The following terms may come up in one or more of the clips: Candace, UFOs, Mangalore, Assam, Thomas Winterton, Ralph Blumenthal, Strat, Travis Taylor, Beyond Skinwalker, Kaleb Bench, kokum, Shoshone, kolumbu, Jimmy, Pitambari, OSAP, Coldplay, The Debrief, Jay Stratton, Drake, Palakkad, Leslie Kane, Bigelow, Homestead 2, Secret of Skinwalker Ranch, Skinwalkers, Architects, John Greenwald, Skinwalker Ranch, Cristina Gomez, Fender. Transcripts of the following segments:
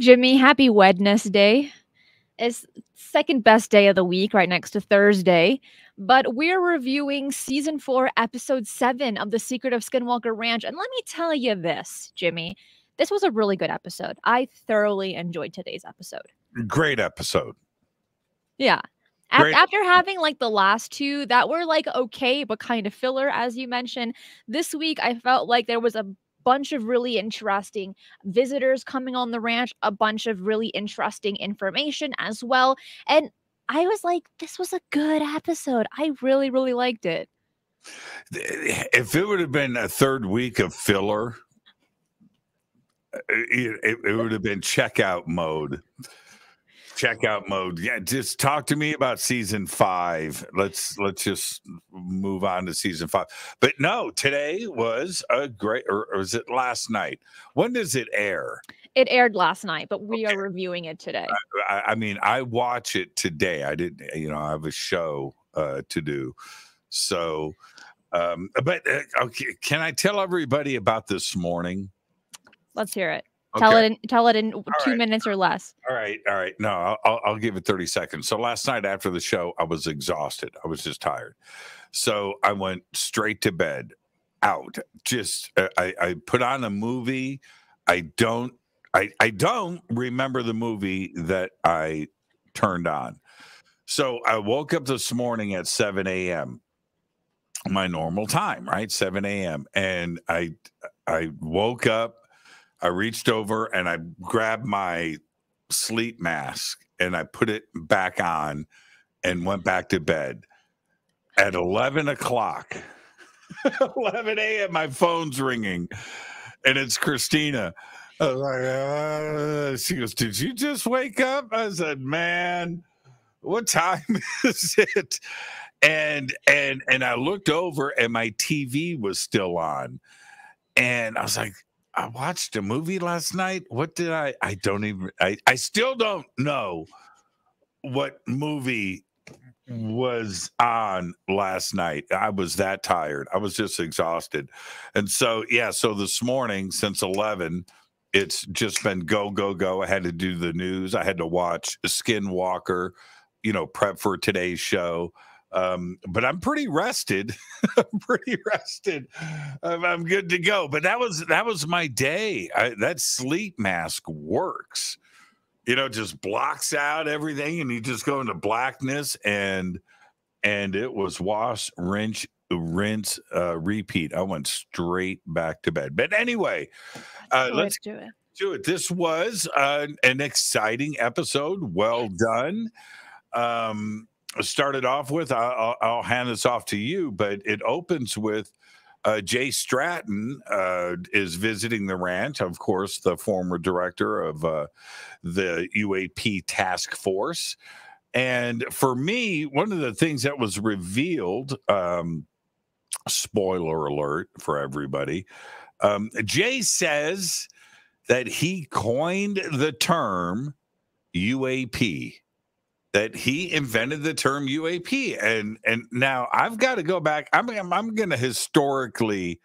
Jimmy, happy Wednesday. It's second best day of the week, right next to Thursday. But we're reviewing Season 4, Episode 7 of The Secret of Skinwalker Ranch. And let me tell you this, Jimmy. This was a really good episode. I thoroughly enjoyed today's episode. Great episode. Yeah. After having like the last two that were like okay, but kind of filler, as you mentioned, this week I felt like there was a bunch of really interesting visitors coming on the ranch, a bunch of really interesting information as well. And I was like, this was a good episode. I really, really liked it. If it would have been a third week of filler, it would have been checkout mode. Checkout mode. Yeah, just talk to me about Season 5. Let's just move on to Season 5. But no, today was a great, or was it last night? When does it air? It aired last night, but we are reviewing it today. I mean, I watch it today. I didn't, you know, I have a show to do. So, okay, can I tell everybody about this morning? Let's hear it. Okay. Tell it in all 2 minutes or less. All right. No, I'll give it 30 seconds. So last night after the show, I was exhausted. I was just tired. So I went straight to bed out. Just, I put on a movie. I don't remember the movie that I turned on. So I woke up this morning at 7 a.m. My normal time, right? 7 a.m. And I woke up. I reached over and I grabbed my sleep mask and I put it back on and went back to bed. At 11 o'clock, 11 a.m., my phone's ringing and it's Cristina. I was like, she goes, did you just wake up? I said, man, what time is it? And I looked over and my TV was still on. And I was like, I watched a movie last night. What did I don't even, I still don't know what movie was on last night. I was that tired. I was just exhausted. And so, yeah, so this morning since 11, it's just been go, go, go. I had to do the news. I had to watch Skinwalker, you know, prep for today's show. But I'm pretty rested. I'm pretty rested. I'm good to go. But that was my day. That sleep mask works. You know, just blocks out everything, and you just go into blackness. And it was wash, rinse, repeat. I went straight back to bed. But anyway, let's do it. This was an exciting episode. Well done. Started off with, I'll hand this off to you, but it opens with Jay Stratton is visiting the ranch, of course, the former director of the UAP task force. And for me, one of the things that was revealed, spoiler alert for everybody, Jay says that he coined the term UAP. That he invented the term UAP, and now I've got to go back. I'm going to historically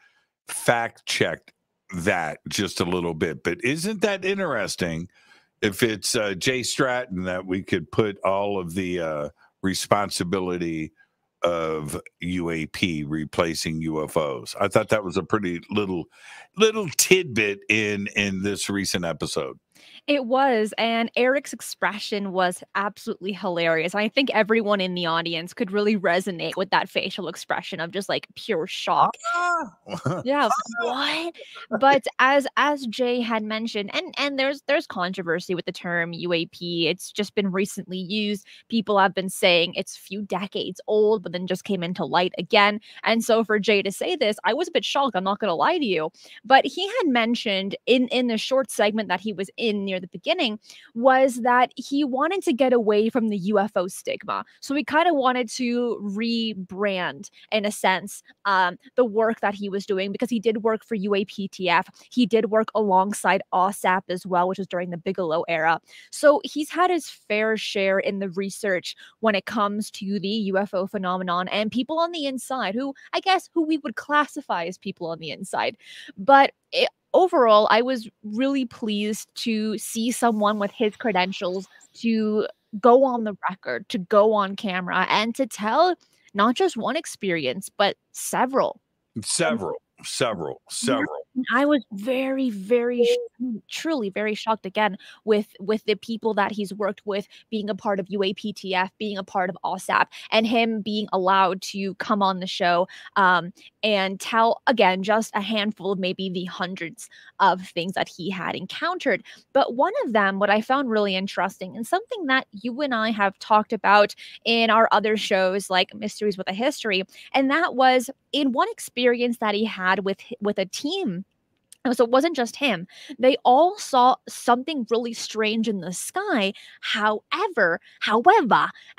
fact check that just a little bit, but isn't that interesting? If it's Jay Stratton, that we could put all of the responsibility of UAP replacing UFOs. I thought that was a pretty little tidbit in this recent episode. It was, and Eric's expression was absolutely hilarious. I think everyone in the audience could really resonate with that facial expression of just like pure shock. Yeah, what? But as Jay had mentioned, and there's controversy with the term UAP. It's just been recently used. People have been saying it's a few decades old, but then just came into light again. And so for Jay to say this, I was a bit shocked. I'm not going to lie to you. But he had mentioned in the short segment that he was in near the beginning was that he wanted to get away from the UFO stigma. So he kind of wanted to rebrand, in a sense, the work that he was doing, because he did work for UAPTF. He did work alongside OSAP as well, which was during the Bigelow era. So he's had his fair share in the research when it comes to the UFO phenomenon and people on the inside who we would classify as people on the inside. But overall, I was really pleased to see someone with his credentials to go on the record, to go on camera, and to tell not just one experience, but several. And I was truly very shocked again with the people that he's worked with being a part of UAPTF, being a part of OSAP, and him being allowed to come on the show and tell, again, just a handful of maybe the hundreds of things that he had encountered. But one of them, what I found really interesting, and something that you and I have talked about in our other shows like Mysteries with a History, and that was in one experience that he had with a team. So it wasn't just him. They all saw something really strange in the sky. However,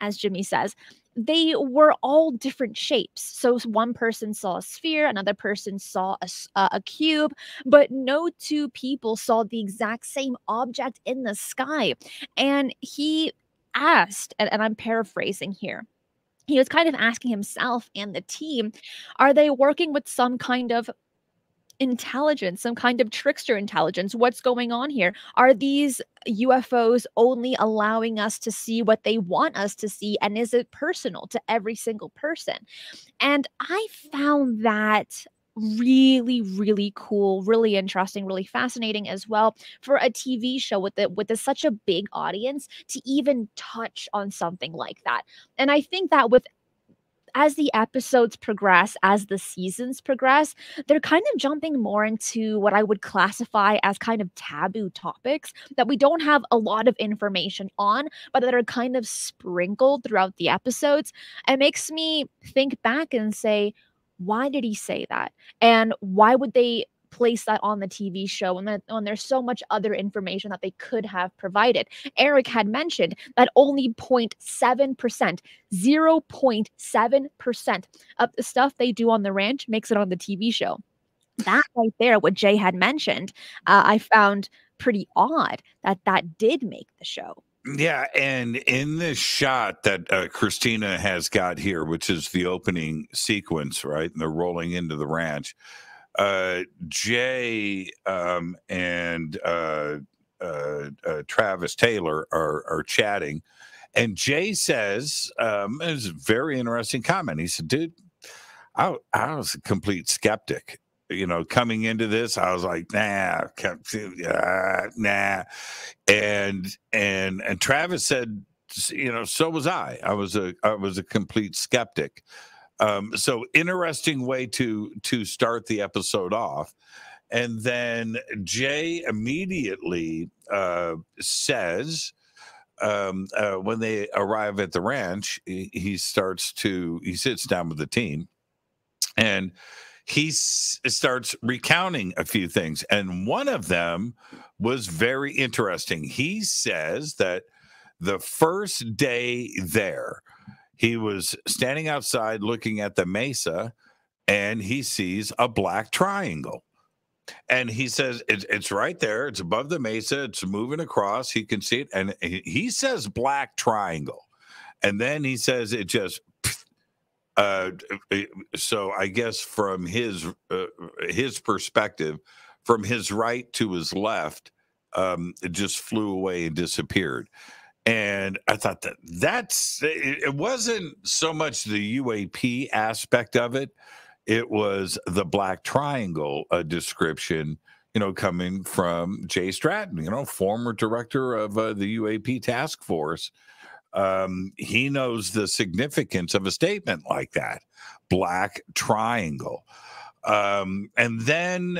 as Jimmy says, they were all different shapes. So one person saw a sphere, another person saw a cube, but no two people saw the exact same object in the sky. And he asked, and I'm paraphrasing here, he was kind of asking himself and the team, are they working with some kind of intelligence, some kind of trickster intelligence? What's going on here? Are these UFOs only allowing us to see what they want us to see? And is it personal to every single person? And I found that really, really cool, really interesting, really fascinating as well for a TV show with such a big audience to even touch on something like that. And I think that as the episodes progress, as the seasons progress, they're kind of jumping more into what I would classify as kind of taboo topics that we don't have a lot of information on, but that are kind of sprinkled throughout the episodes. It makes me think back and say, why did he say that? And why would they place that on the TV show when there's so much other information that they could have provided? Eric had mentioned that only 0.7% of the stuff they do on the ranch makes it on the TV show. That right there, what Jay had mentioned, I found pretty odd that did make the show. Yeah, and in this shot that Cristina has got here, which is the opening sequence, right? And they're rolling into the ranch. Jay and Travis Taylor are chatting, and Jay says, it's a very interesting comment. He said, dude, I was a complete skeptic. You know, coming into this, I was like, nah. And Travis said, you know, so was I. I was a complete skeptic. So interesting way to start the episode off. And then Jay immediately says, when they arrive at the ranch, he sits down with the team, and he starts recounting a few things. And one of them was very interesting. He says that the first day there, he was standing outside looking at the mesa, and he sees a black triangle. And he says, it's right there. It's above the mesa. It's moving across. He can see it. And he says black triangle. And then he says it just... so I guess from his perspective, from his right to his left, it just flew away and disappeared. And I thought it wasn't so much the UAP aspect of it. It was the black triangle description, you know, coming from Jay Stratton, you know, former director of the UAP task force. He knows the significance of a statement like that, black triangle. And then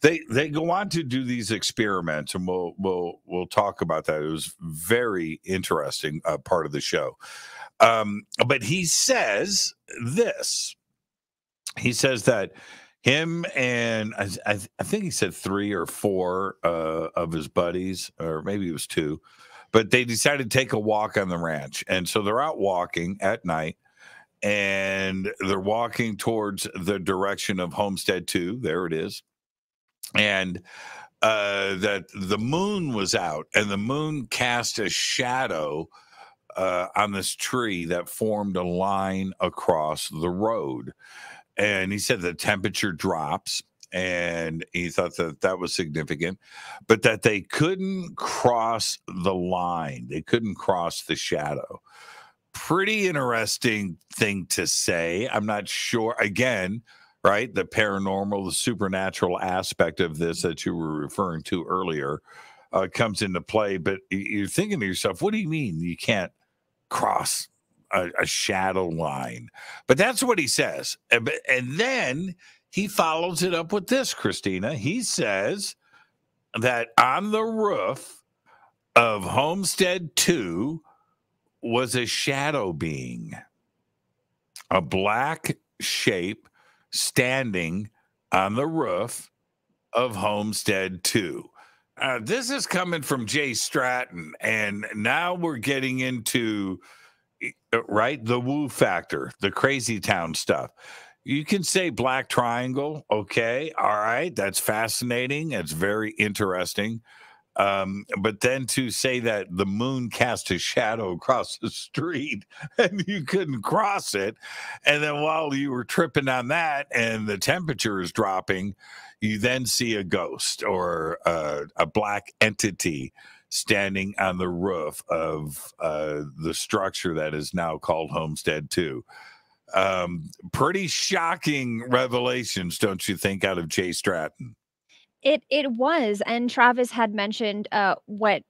they go on to do these experiments, and we'll talk about that. It was very interesting part of the show. But he says this. He says that him and I think he said 3 or 4 of his buddies, or maybe it was 2, but they decided to take a walk on the ranch. And so they're out walking at night, and they're walking towards the direction of Homestead 2. There it is. And that the moon was out, and the moon cast a shadow on this tree that formed a line across the road. And he said the temperature drops, And he thought that that was significant, but that they couldn't cross the line. They couldn't cross the shadow. Pretty interesting thing to say. I'm not sure. Again, right, the paranormal, the supernatural aspect of this that you were referring to earlier comes into play. But you're thinking to yourself, what do you mean you can't cross a shadow line? But that's what he says. And then he follows it up with this, Christina. He says that on the roof of Homestead 2 was a shadow being, a black shape standing on the roof of Homestead 2. This is coming from Jay Stratton, and now we're getting into, right, the woo factor, the crazy town stuff. You can say black triangle, okay, all right, that's fascinating, it's very interesting. But then to say that the moon cast a shadow across the street and you couldn't cross it, and then while you were tripping on that and the temperature is dropping, you then see a ghost or a black entity standing on the roof of the structure that is now called Homestead 2. Pretty shocking revelations, don't you think, out of Jay Stratton? It was, and Travis had mentioned when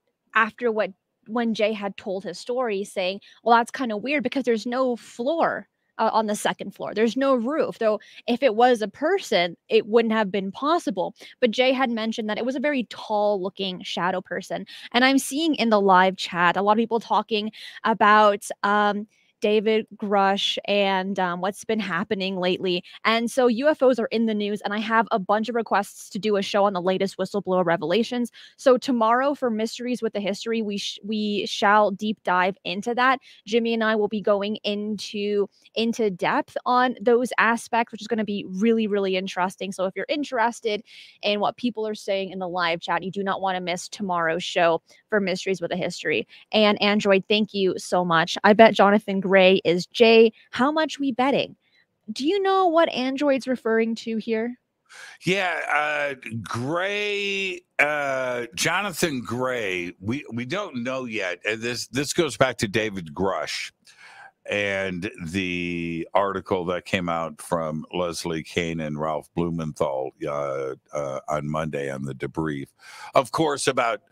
Jay had told his story, saying, well, that's kind of weird because there's no floor on the second floor. There's no roof, though if it was a person, it wouldn't have been possible. But Jay had mentioned that it was a very tall-looking shadow person, and I'm seeing in the live chat a lot of people talking about David Grusch and what's been happening lately. And so UFOs are in the news, and I have a bunch of requests to do a show on the latest whistleblower revelations. So tomorrow for Mysteries with the History, we shall deep dive into that. Jimmy and I will be going into depth on those aspects, which is going to be really, really interesting. So if you're interested in what people are saying in the live chat, you do not want to miss tomorrow's show for Mysteries with the History. And Android, thank you so much. I bet Jonathan Gray is Jay. How much we betting? Do you know what Android's referring to here? Yeah, Gray, Jonathan Gray. We don't know yet. And this goes back to David Grusch and the article that came out from Leslie Kane and Ralph Blumenthal on Monday on The Debrief, of course, about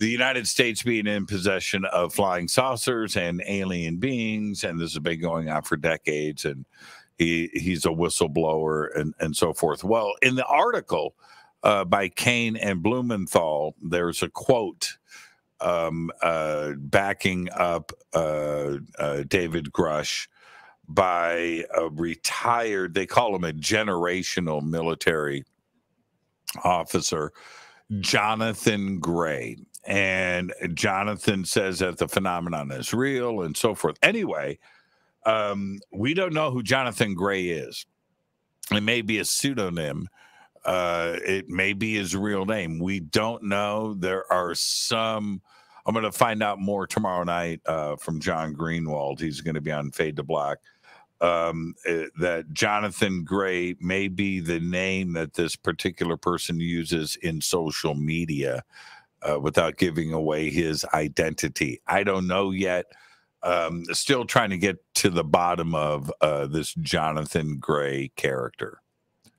the United States being in possession of flying saucers and alien beings, and this has been going on for decades, and he's a whistleblower and so forth. Well, in the article by Kane and Blumenthal, there's a quote backing up David Grusch by a retired, they call him a generational military officer, Jonathan Gray. And Jonathan says that the phenomenon is real and so forth. Anyway, we don't know who Jonathan Gray is. It may be a pseudonym. It may be his real name. We don't know. There are some... I'm going to find out more tomorrow night from John Greenwald. He's going to be on Fade to Black. That Jonathan Gray may be the name that this particular person uses in social media, without giving away his identity. I don't know yet. Still trying to get to the bottom of this Jonathan Gray character.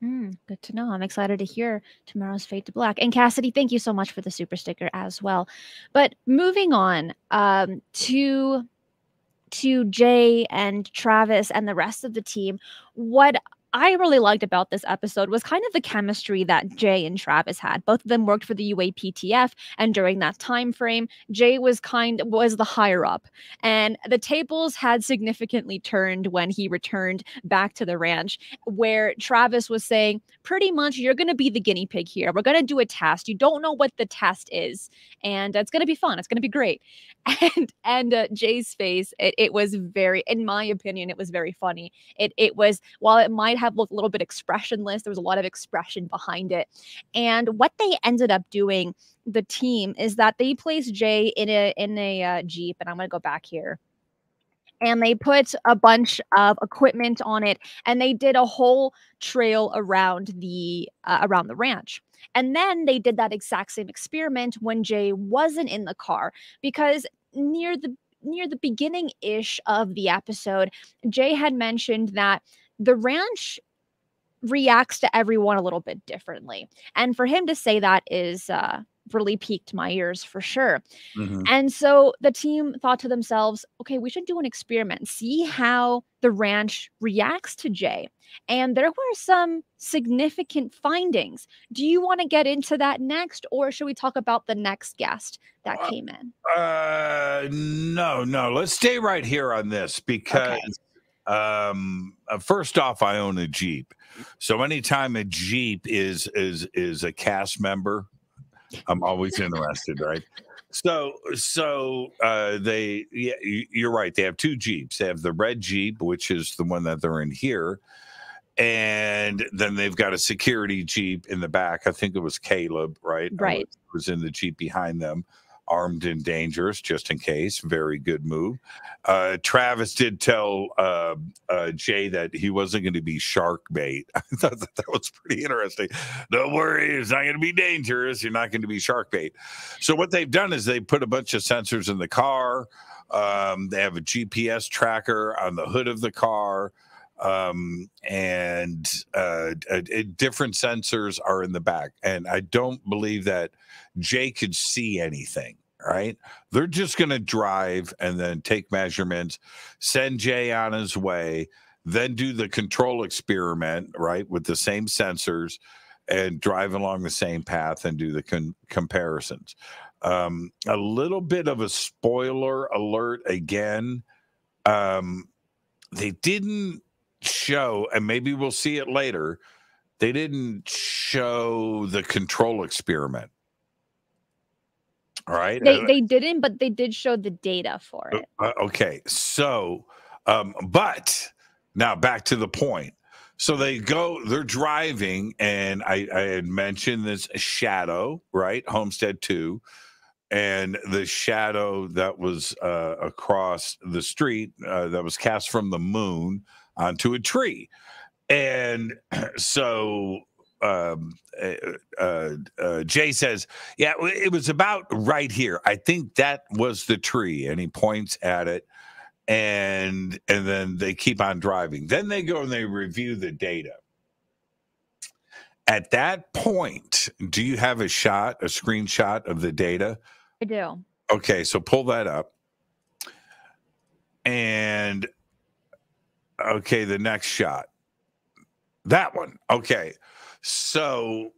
Good to know. I'm excited to hear tomorrow's Fade to Black. And Cassidy, thank you so much for the super sticker as well. But moving on to Jay and Travis and the rest of the team, what I really liked about this episode was kind of the chemistry that Jay and Travis had. Both of them worked for the UAPTF, and during that time frame, Jay was the higher up, and the tables had significantly turned when he returned back to the ranch, where Travis was saying, pretty much, you're going to be the guinea pig here. We're going to do a test. You don't know what the test is, and it's going to be fun. It's going to be great. And Jay's face, it was very, in my opinion, it was very funny. It was, while it might have looked a little bit expressionless, there was a lot of expression behind it. And what they ended up doing, the team, is that they placed Jay in a Jeep, and I'm going to go back here. and they put a bunch of equipment on it, and they did a whole trail around the ranch. And then they did that exact same experiment when Jay wasn't in the car, because near the beginning-ish of the episode, Jay had mentioned that the ranch reacts to everyone a little bit differently. And for him to say that is really piqued my ears for sure. Mm-hmm. And so the team thought to themselves, okay, we should do an experiment, see how the ranch reacts to Jay. And there were some significant findings. Do you want to get into that next, or should we talk about the next guest that came in? No, let's stay right here on this, because first off, I own a Jeep. So anytime a Jeep is a cast member, I'm always interested, right? So they, yeah, you're right. They have two Jeeps. They have the red Jeep, which is the one that they're in here. And then they've got a security Jeep in the back. I think it was Kaleb, right? Right. It was in the Jeep behind them, armed and dangerous, just in case. Very good move. Travis did tell Jay that he wasn't going to be shark bait. I thought that was pretty interesting. Don't worry, it's not going to be dangerous. You're not going to be shark bait. So what they've done is they put a bunch of sensors in the car. They have a GPS tracker on the hood of the car. Different sensors are in the back, and I don't believe that Jay could see anything, right? They're just going to drive and then take measurements, send Jay on his way, then do the control experiment, right, with the same sensors and drive along the same path and do the comparisons. A little bit of a spoiler alert again. They didn't show, and maybe we'll see it later, they didn't show the control experiment. All right, they didn't, but they did show the data for it. Okay, so but now back to the point. So they're driving, and I had mentioned this shadow, right? Homestead 2, and the shadow that was across the street that was cast from the moon onto a tree. And so Jay says, yeah, it was about right here. I think that was the tree. And he points at it, and then they keep on driving. Then they go and they review the data. At that point, do you have a screenshot of the data? I do. Okay, so pull that up. And okay, the next shot. That one. Okay. So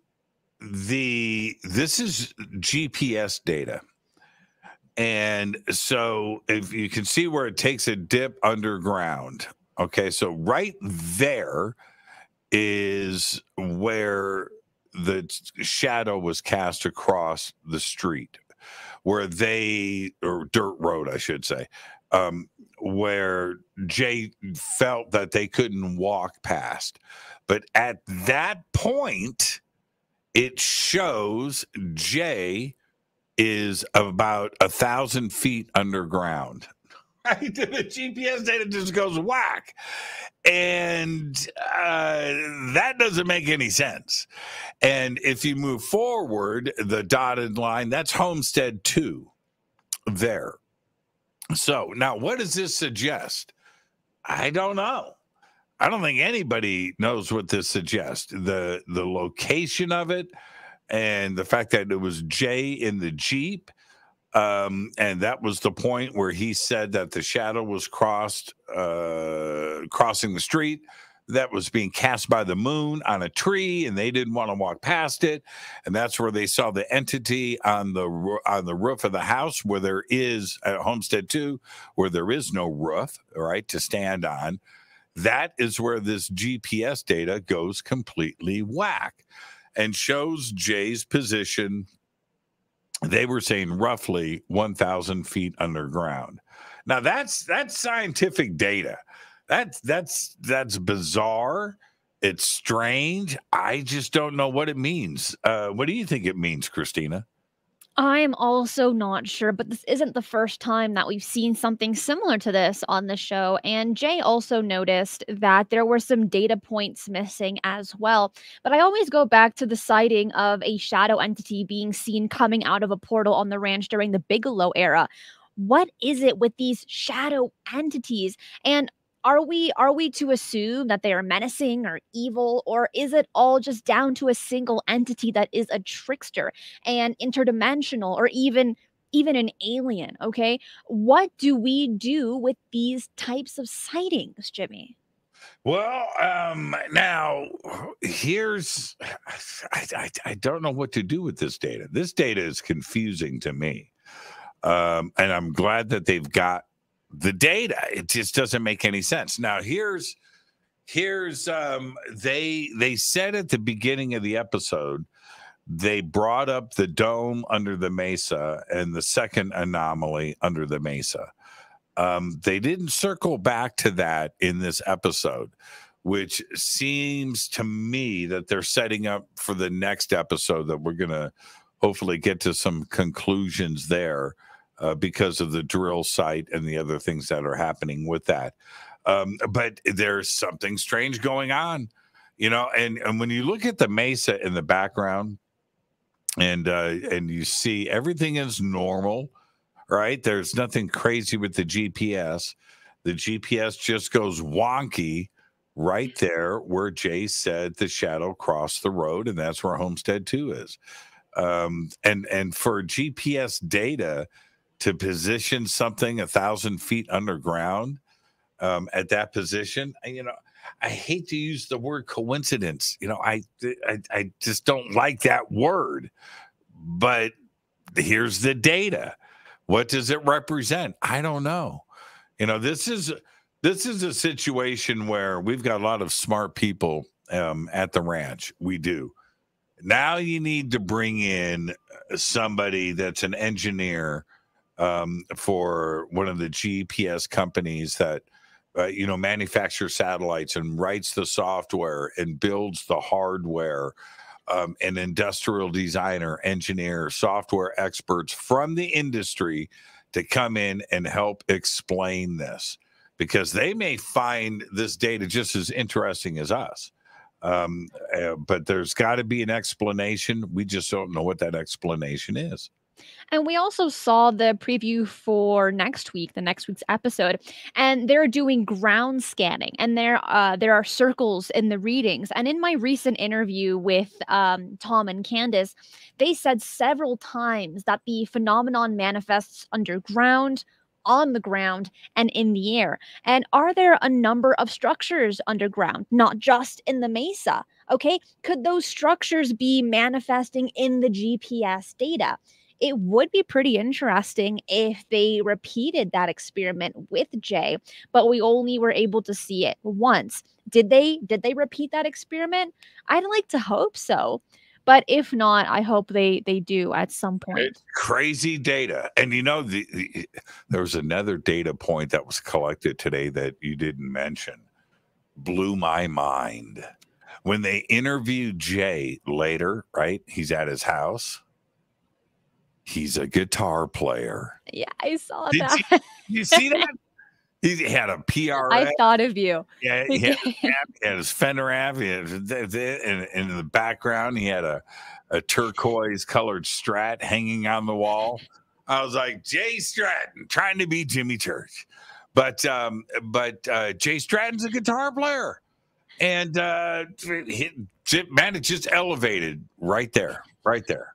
this is GPS data. And so if you can see where it takes a dip underground. Okay, so right there is where the shadow was cast across the street, or dirt road, I should say, where Jay felt that they couldn't walk past. But at that point, it shows Jay is about 1,000 feet underground. The GPS data just goes whack, and that doesn't make any sense. And if you move forward, the dotted line, that's Homestead 2 there. So now what does this suggest? I don't know. I don't think anybody knows what this suggests. The location of it, and the fact that it was Jay in the Jeep. And that was the point where he said that the shadow was crossing the street that was being cast by the moon on a tree, and they didn't want to walk past it. And that's where they saw the entity on the roof of the house, where there is at Homestead 2, where there is no roof, right, to stand on. That is where this GPS data goes completely whack and shows Jay's position. They were saying roughly 1,000 feet underground. Now that's scientific data. That's bizarre. It's strange. I just don't know what it means. What do you think it means, Christina? I'm also not sure, but this isn't the first time that we've seen something similar to this on the show. And Jay also noticed that there were some data points missing as well. But I always go back to the sighting of a shadow entity being seen coming out of a portal on the ranch during the Bigelow era. What is it with these shadow entities? And are we to assume that they are menacing or evil, or is it all just down to a single entity that is a trickster and interdimensional, or even an alien? Okay, what do we do with these types of sightings, Jimmy? Well, now here's, I don't know what to do with this data. This data is confusing to me, and I'm glad that they've got the data. It just doesn't make any sense. Now here's they said at the beginning of the episode, they brought up the dome under the mesa and the second anomaly under the mesa. They didn't circle back to that in this episode, which seems to me that they're setting up for the next episode, that we're gonna hopefully get to some conclusions there. Because of the drill site and the other things that are happening with that. But there's something strange going on, you know, and when you look at the mesa in the background and you see everything is normal, right? There's nothing crazy with the GPS. The GPS just goes wonky right there where Jay said the shadow crossed the road, and that's where Homestead 2 is. And for GPS data to position something 1,000 feet underground at that position, you know, I hate to use the word coincidence. You know, I just don't like that word. But here's the data. What does it represent? I don't know. You know, this is a situation where we've got a lot of smart people at the ranch. We do. Now you need to bring in somebody that's an engineer. For one of the GPS companies that, you know, manufactures satellites and writes the software and builds the hardware, an industrial designer, engineer, software experts from the industry to come in and help explain this, because they may find this data just as interesting as us. But there's got to be an explanation. We just don't know what that explanation is. And we also saw the preview for next week, the next week's episode, and they're doing ground scanning, and there are circles in the readings. And in my recent interview with Tom and Candace, they said several times that the phenomenon manifests underground, on the ground, and in the air. And are there a number of structures underground, not just in the mesa? Okay, could those structures be manifesting in the GPS data? It would be pretty interesting if they repeated that experiment with Jay, but we only were able to see it once. Did they repeat that experiment? I'd like to hope so. But if not, I hope they do at some point. It's crazy data. And, you know, there was another data point that was collected today that you didn't mention. Blew my mind. When they interviewed Jay later, right? He's at his house. He's a guitar player. Yeah, I saw that. You see that? He had a PRF. I thought of you. Yeah, he had his Fender amp. And in the background, he had a turquoise-colored Strat hanging on the wall. I was like, Jay Stratton, trying to be Jimmy Church. But Jay Stratton's a guitar player. And man, it just elevated right there, right there.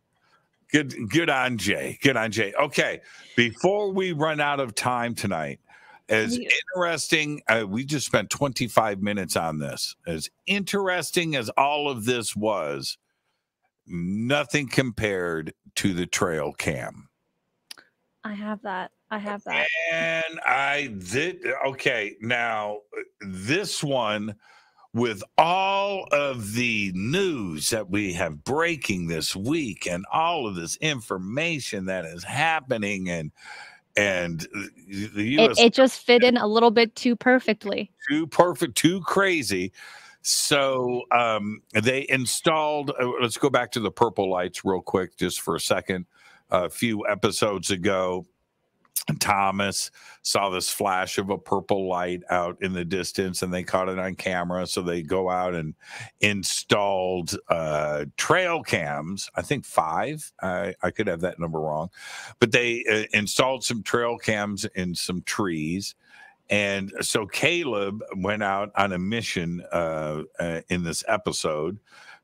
Good on Jay. Good on Jay. Okay, before we run out of time tonight, as interesting, we just spent 25 minutes on this. As interesting as all of this was, nothing compared to the trail cam. I have that. I have that. And I did. Okay, now this one, with all of the news that we have breaking this week and all of this information that is happening, and the US, it just fit in a little bit too perfectly. Too perfect, too crazy. So they installed, let's go back to the purple lights real quick just for a second. a few episodes ago, Thomas saw this flash of a purple light out in the distance, and they caught it on camera. So they go out and installed trail cams. I think 5. I could have that number wrong, but they installed some trail cams in some trees. And so Kaleb went out on a mission in this episode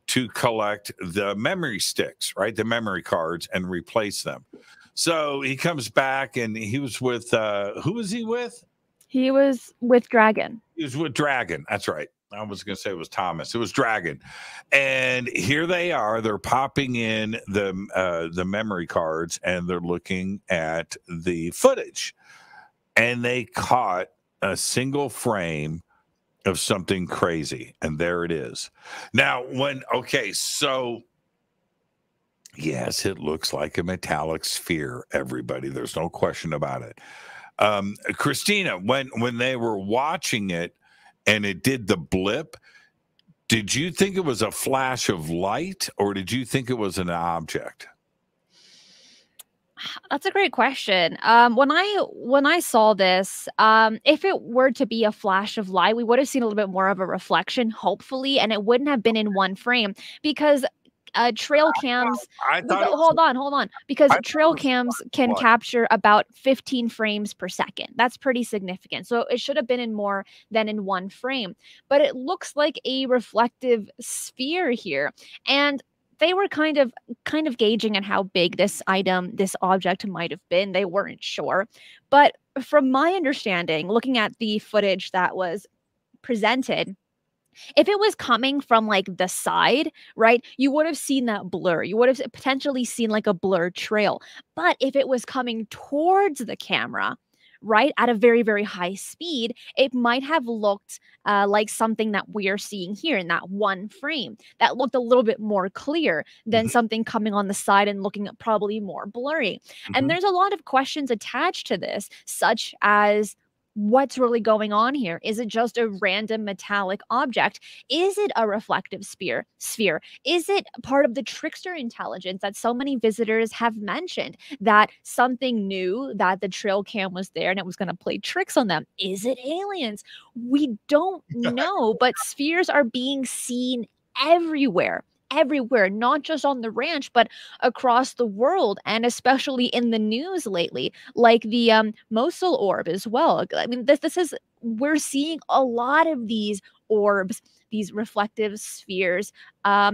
to collect the memory sticks, right? The memory cards, and replace them. So he comes back, and he was with, who was he with? He was with Dragon. He was with Dragon. That's right. I was going to say it was Thomas. It was Dragon. And here they are. They're popping in the memory cards, and they're looking at the footage. And they caught a single frame of something crazy. And there it is. Now, when, okay, so... yes, it looks like a metallic sphere, everybody. There's no question about it. Cristina, when they were watching it and it did the blip, did you think it was a flash of light, or did you think it was an object? That's a great question. When I saw this, if it were to be a flash of light, we would have seen a little bit more of a reflection, hopefully, and it wouldn't have been in one frame, because... trail cams, hold on, because trail cams can capture about 15 frames per second. That's pretty significant. So it should have been in more than in one frame, but it looks like a reflective sphere here. And they were kind of gauging on how big this item, this object might have been. They weren't sure. But from my understanding, looking at the footage that was presented, if it was coming from like the side, right, you would have seen that blur. You would have potentially seen like a blurred trail. But if it was coming towards the camera, right, at a very, very high speed, it might have looked like something that we are seeing here in that one frame that looked a little bit more clear than something coming on the side and looking probably more blurry. And there's a lot of questions attached to this, such as, what's really going on here? Is it just a random metallic object? Is it a reflective sphere? Is it part of the trickster intelligence that so many visitors have mentioned, that something knew that the trail cam was there and it was going to play tricks on them? Is it aliens? We don't know, but spheres are being seen everywhere, not just on the ranch, but across the world, and especially in the news lately, like the Mosul orb as well. I mean, this is, we're seeing a lot of these orbs, these reflective spheres. And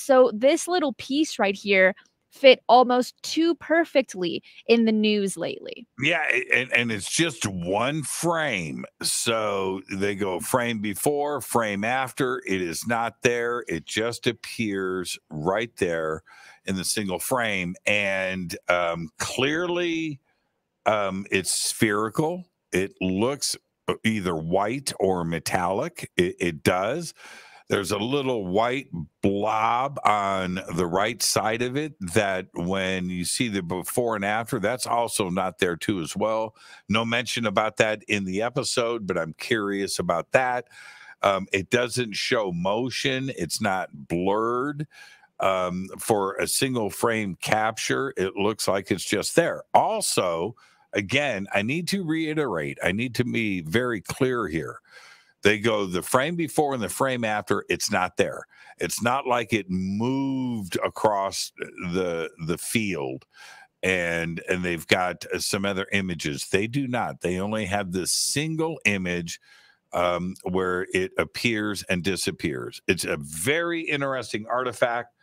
so this little piece right here fit almost too perfectly in the news lately. Yeah, and it's just one frame. So they go frame before, frame after. It is not there. It just appears right there in the single frame. And clearly it's spherical. It looks either white or metallic. It does. There's a little white blob on the right side of it that when you see the before and after, that's also not there too as well. No mention about that in the episode, but I'm curious about that. It doesn't show motion. It's not blurred. For a single frame capture, it looks like it's just there. Also, again, I need to reiterate, I need to be very clear here. They go the frame before and the frame after. It's not there. It's not like it moved across the field, and they've got some other images. They do not. They only have this single image where it appears and disappears. It's a very interesting artifact.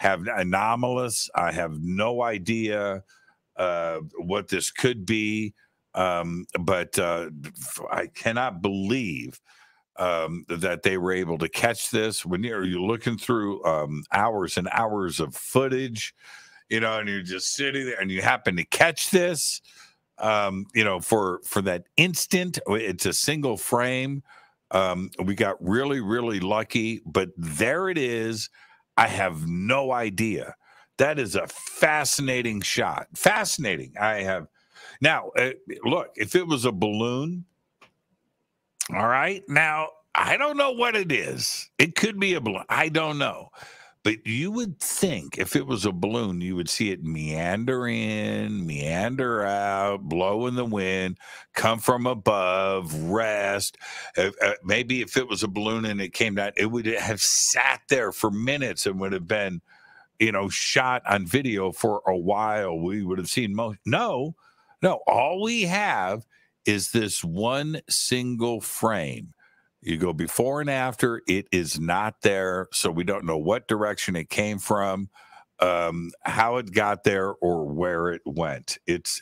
Anomalous. I have no idea what this could be, but I cannot believe that they were able to catch this. When you're looking through hours and hours of footage, you know, and you're just sitting there and you happen to catch this, you know, for that instant. It's a single frame. We got really, really lucky, but there it is. I have no idea. That is a fascinating shot. Fascinating. I have. Now, look, if it was a balloon, all right, now, I don't know what it is. It could be a balloon. I don't know. But you would think if it was a balloon, you would see it meander in, meander out, blow in the wind, come from above, rest. Maybe if it was a balloon and it came down, it would have sat there for minutes and would have been, you know, shot on video for a while. We would have seen most. No, all we have is this one single frame. You go before and after, it is not there, so we don't know what direction it came from, how it got there, or where it went. It's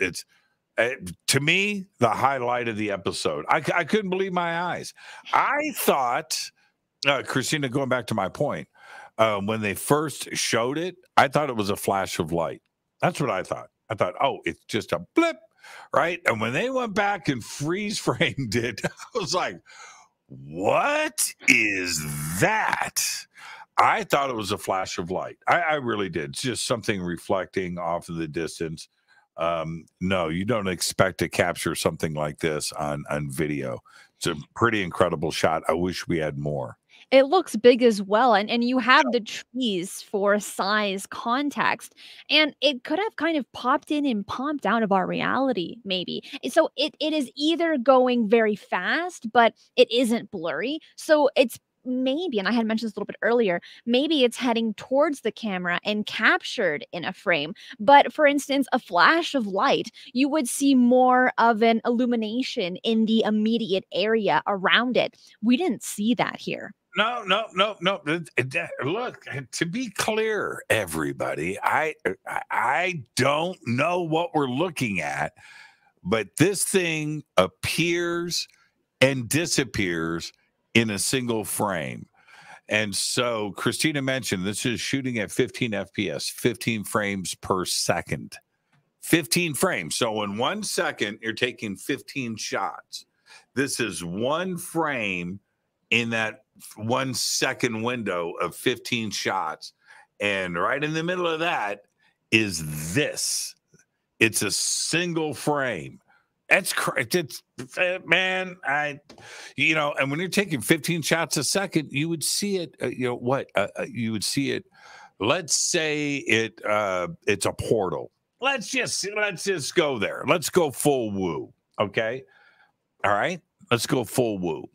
to me, the highlight of the episode. I couldn't believe my eyes. I thought, Cristina, going back to my point, when they first showed it, I thought it was a flash of light. That's what I thought. I thought, oh, it's just a blip, right? And when they went back and freeze framed it, I was like, what is that? I thought it was a flash of light. I really did. It's just something reflecting off of the distance. No, you don't expect to capture something like this on video. It's a pretty incredible shot. I wish we had more. It looks big as well, and you have the trees for size context, and it could have kind of popped in and popped out of our reality, maybe. So it is either going very fast, but it isn't blurry, so it's maybe, and I had mentioned this a little bit earlier, maybe it's heading towards the camera and captured in a frame. But for instance, a flash of light, you would see more of an illumination in the immediate area around it. We didn't see that here. No. Look, to be clear, everybody, I don't know what we're looking at, but this thing appears and disappears in a single frame. And so Cristina mentioned this is shooting at 15 FPS, 15 frames per second. 15 frames. So in 1 second, you're taking 15 shots. This is one frame in that 1 second window of 15 shots. And right in the middle of that is this. It's a single frame. That's correct. It's, man, you know, and when you're taking 15 shots a second, you would see it, you know, what, you would see it, let's say it's a portal. Let's just go there. Let's go full woo, okay? All right, let's go full woo.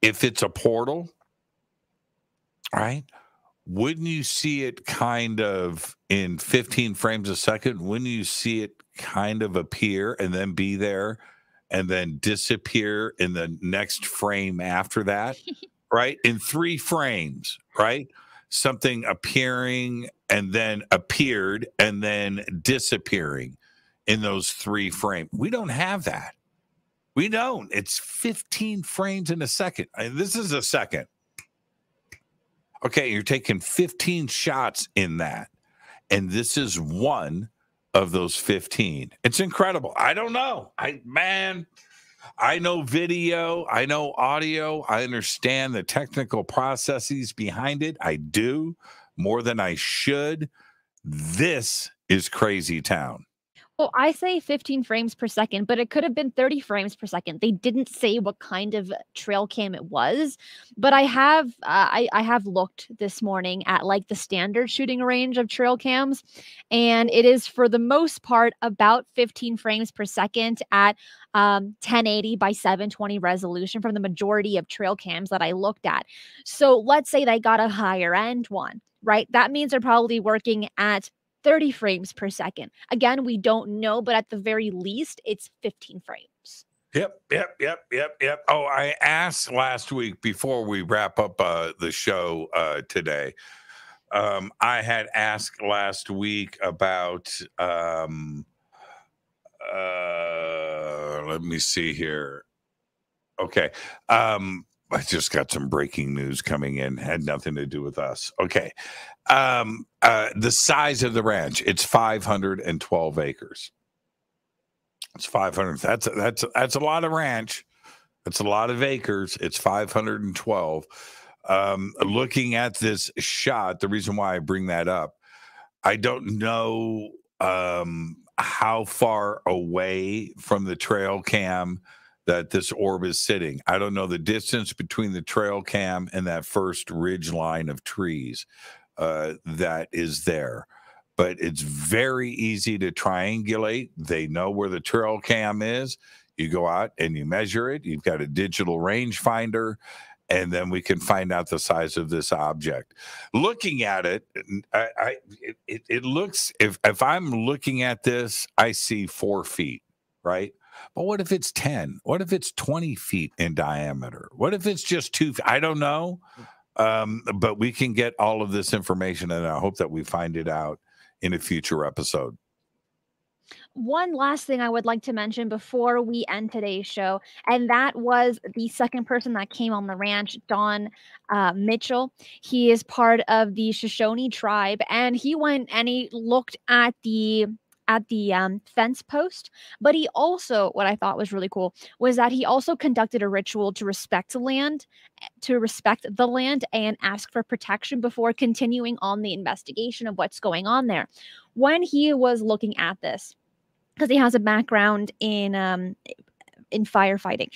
If it's a portal, all right, wouldn't you see it kind of in 15 frames a second? Wouldn't you see it kind of appear and then be there and then disappear in the next frame after that, right? In 3 frames, right? Something appearing and then appeared and then disappearing in those 3 frames. We don't have that. We don't. It's 15 frames in a second. This is a second. Okay, you're taking 15 shots in that. And this is one of those 15. It's incredible. I don't know. I know video. I know audio. I understand the technical processes behind it. I do more than I should. This is crazy town. Well, I say 15 frames per second, but it could have been 30 frames per second. They didn't say what kind of trail cam it was, but I have looked this morning at like the standard shooting range of trail cams, and it is for the most part about 15 frames per second at 1080 by 720 resolution from the majority of trail cams that I looked at. So let's say they got a higher end one, right? That means they're probably working at 30 frames per second. Again, we don't know, but at the very least, it's 15 frames. Yep. Oh, I asked last week before we wrap up the show today. I had asked last week about, let me see here. Okay. I just got some breaking news coming in. Had nothing to do with us. Okay. The size of the ranch, it's 512 acres. It's 500. That's a lot of ranch. That's a lot of acres. It's 512. Looking at this shot, the reason why I bring that up, I don't know how far away from the trail cam that this orb is sitting. I don't know the distance between the trail cam and that first ridge line of trees. that is there. But it's very easy to triangulate. They know where the trail cam is. You go out and you measure it. You've got a digital range finder, and then we can find out the size of this object. Looking at it, it looks, if I'm looking at this, I see 4 feet, right? But what if it's 10? What if it's 20 feet in diameter? What if it's just 2 feet? I don't know, but we can get all of this information, and I hope that we find it out in a future episode. One last thing I would like to mention before we end today's show, and that was the second person that came on the ranch, Don Mitchell. He is part of the Shoshone tribe, and he went and he looked at the fence post, but he also, what I thought was really cool, was that he also conducted a ritual to respect land, and ask for protection before continuing on the investigation of what's going on there. When he was looking at this, because he has a background in firefighting,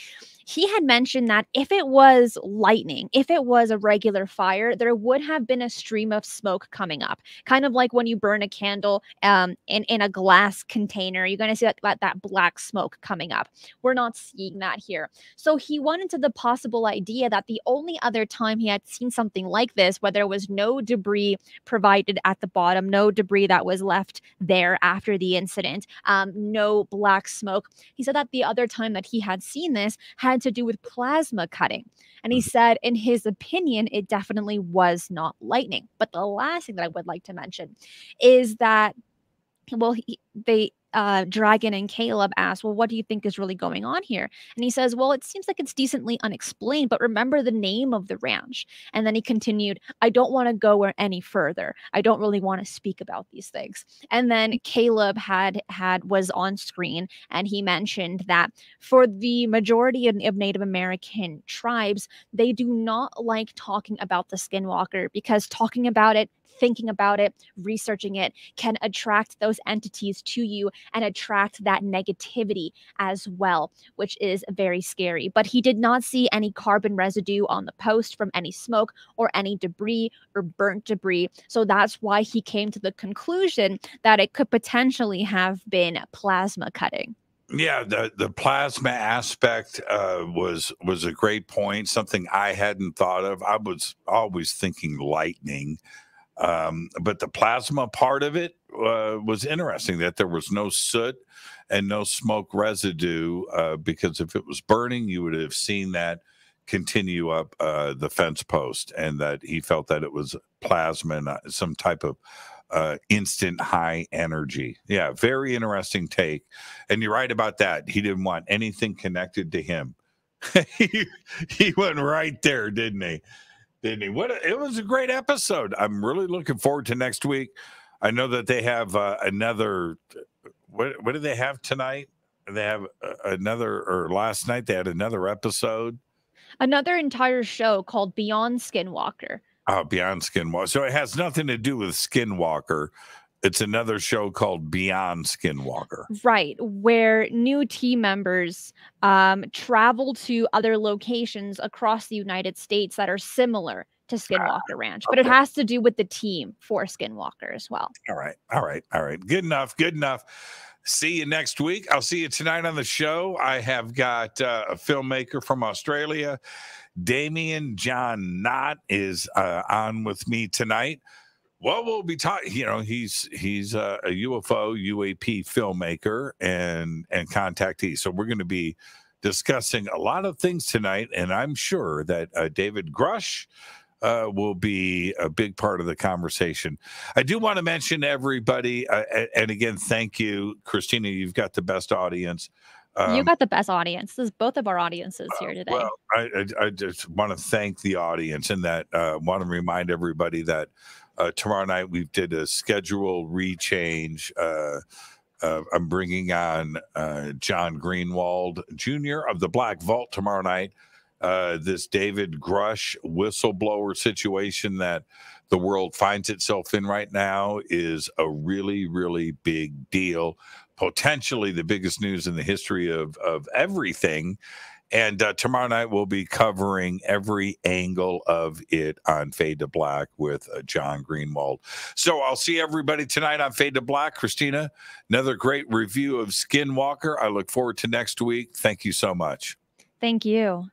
he had mentioned that if it was lightning, if it was a regular fire, there would have been a stream of smoke coming up, kind of like when you burn a candle in a glass container. You're going to see that black smoke coming up. We're not seeing that here. So he went into the possible idea that the only other time he had seen something like this, where there was no debris provided at the bottom, no debris that was left there after the incident, no black smoke. He said that the other time that he had seen this had to do with plasma cutting. And he said, in his opinion, it definitely was not lightning. But the last thing that I would like to mention is that, well, Dragon and Kaleb asked, well, what do you think is really going on here? And he says, well, it seems like it's decently unexplained, but remember the name of the ranch. And then he continued, I don't want to go any further. I don't really want to speak about these things. And then Kaleb was on screen, and he mentioned that for the majority of Native American tribes, they do not like talking about the Skinwalker, because talking about it, thinking about it, researching it can attract those entities to you and attract that negativity as well, which is very scary. But he did not see any carbon residue on the post from any smoke or any debris or burnt debris. So that's why he came to the conclusion that it could potentially have been plasma cutting. Yeah, the plasma aspect was a great point, something I hadn't thought of. I was always thinking lightning. But the plasma part of it was interesting, that there was no soot and no smoke residue, because if it was burning, you would have seen that continue up the fence post, and that he felt that it was plasma and some type of instant high energy. Yeah, very interesting take. And you're right about that. He didn't want anything connected to him. He went right there, didn't he? It was a great episode. I'm really looking forward to next week. I know that they have another. What do they have tonight? They have another, or last night they had another episode. Another entire show called Beyond Skinwalker. Oh, Beyond Skinwalker. So it has nothing to do with Skinwalker. It's another show called Beyond Skinwalker. Right, where new team members travel to other locations across the United States that are similar to Skinwalker Ranch. But it has to do with the team for Skinwalker as well. All right. Good enough, good enough. See you next week. I'll see you tonight on the show. I have got a filmmaker from Australia. Damien John Knott is on with me tonight. Well, we'll be talking, you know, he's a UFO, UAP filmmaker and contactee. So we're going to be discussing a lot of things tonight. And I'm sure that David Grusch will be a big part of the conversation. I do want to mention everybody. And again, thank you, Christina. You've got the best audience. You got the best audience. This is both of our audiences here today. Well, I just want to thank the audience, and that want to remind everybody that tomorrow night we did a schedule rechange. I'm bringing on John Greenwald Jr. of the Black Vault tomorrow night. This David Grusch whistleblower situation that the world finds itself in right now is a really, really big deal. Potentially the biggest news in the history of everything. And tomorrow night, we'll be covering every angle of it on Fade to Black with John Greenwald. So I'll see everybody tonight on Fade to Black. Cristina, another great review of Skinwalker. I look forward to next week. Thank you so much. Thank you.